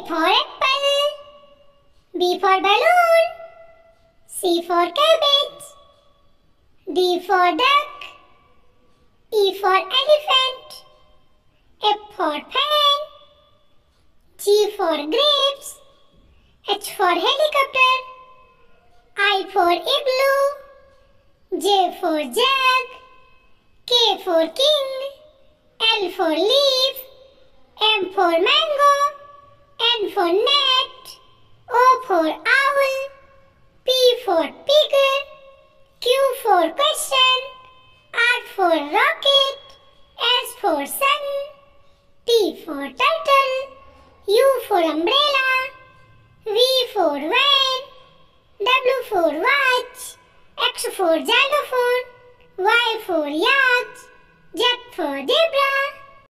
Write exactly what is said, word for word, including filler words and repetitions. A for apple, B for balloon, C for cabbage, D for duck, E for elephant, F for fan, G for grapes, H for helicopter, I for igloo, J for jag, K for king, L for leaf, M for mango, N for net, O for owl, P for pig, Q for question, R for rocket, S for sun, T for turtle, U for umbrella, V for van, W for watch, X for xylophone, Y for yacht, Z for zebra.